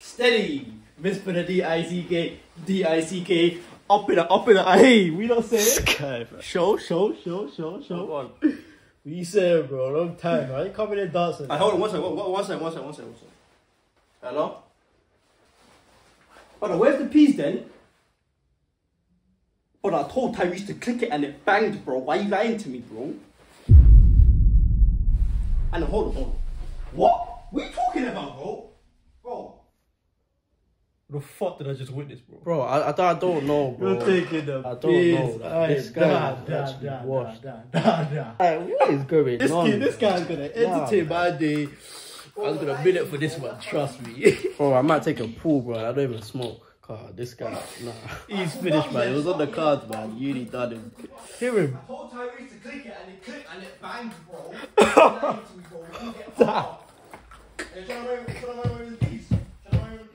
Steady! Miss Benedict D-I-C-K. Up in the hey, we don't say it. Show. Come on. We say it, bro, long time. I ain't coming in dancing. I hold on, one second. Hello? Brother, where's the peas then? But I told Tyrese to click it and it banged, bro. Why are you lying to me, bro? And hold on. What? What are you talking about, bro? The fuck did I just witness, bro? Bro, I don't know, bro. You're taking the I don't know. Like, this guy is washed. What is going on? This guy's gonna entertain my day. I'm gonna win it for this one, trust me. Bro, I might take a pull, bro. I don't even smoke. God, this guy, nah. He's finished, man. It was on the cards, man. You really done him. Hear him. I told Tyrese to click it and it clicked and it banged, bro.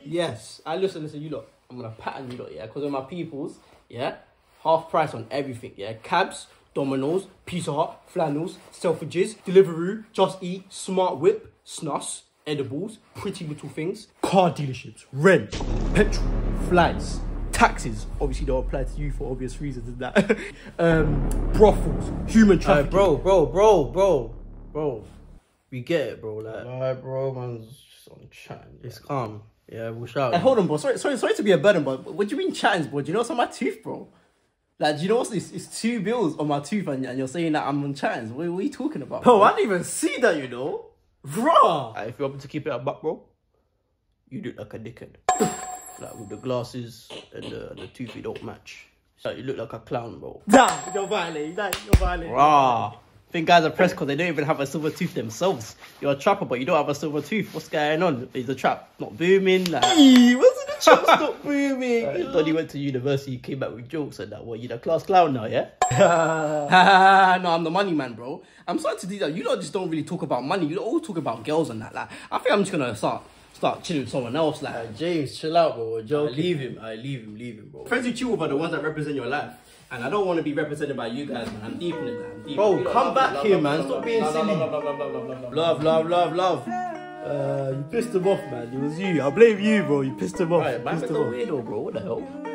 Yes, I listen, you lot. I'm gonna pattern you lot, yeah, because of my peoples, yeah. Half price on everything, yeah. Cabs, Domino's, Pizza Hut, Flannels, Selfridges, Deliveroo, Just Eat, Smart Whip, Snus, edibles, Pretty Little Things, car dealerships, rent, petrol, flights, taxes. Obviously, don't apply to you for obvious reasons, and that. Brothels, human trafficking. Bro. We get it, bro. Like, alright, bro, man's just on chatting. It's calm. Yeah, we'll shout. Hey, hold on, bro. Sorry to be a burden, but what do you mean chatting, bro? Do you know what's on my tooth, bro? Like, do you know what's this? It's $2 bills on my tooth, and you're saying that I'm on chatting. What are you talking about? Bro, I didn't even see that, you know. Bruh! If you're open to keep it at back, bro, you look like a dickhead. Like, with the glasses and the tooth, you don't match. So like, you look like a clown, bro. Nah, you're violating. Bruh. I think guys are pressed because they don't even have a silver tooth themselves. You're a trapper, but you don't have a silver tooth. What's going on? Is the trap not booming? Like, hey, wasn't the trap stop booming? Like, Donnie went to university, came back with jokes and that. Well, you're the class clown now, yeah? No, I'm the money man, bro. I'm starting to do that. You lot just don't really talk about money. You all talk about girls and that. Like, I think I'm just gonna start chilling with someone else. Like, James, chill out, bro. We're joking. Leave him, bro. Friends you chill with are the ones that represent your life. And I don't want to be represented by you guys, man. I'm deep in it, man. Bro, come back here, man. Stop being silly. Love. You pissed him off, man. It was you. I blame you, bro. You pissed him off. Right, man, that's a weirdo, bro. What the hell?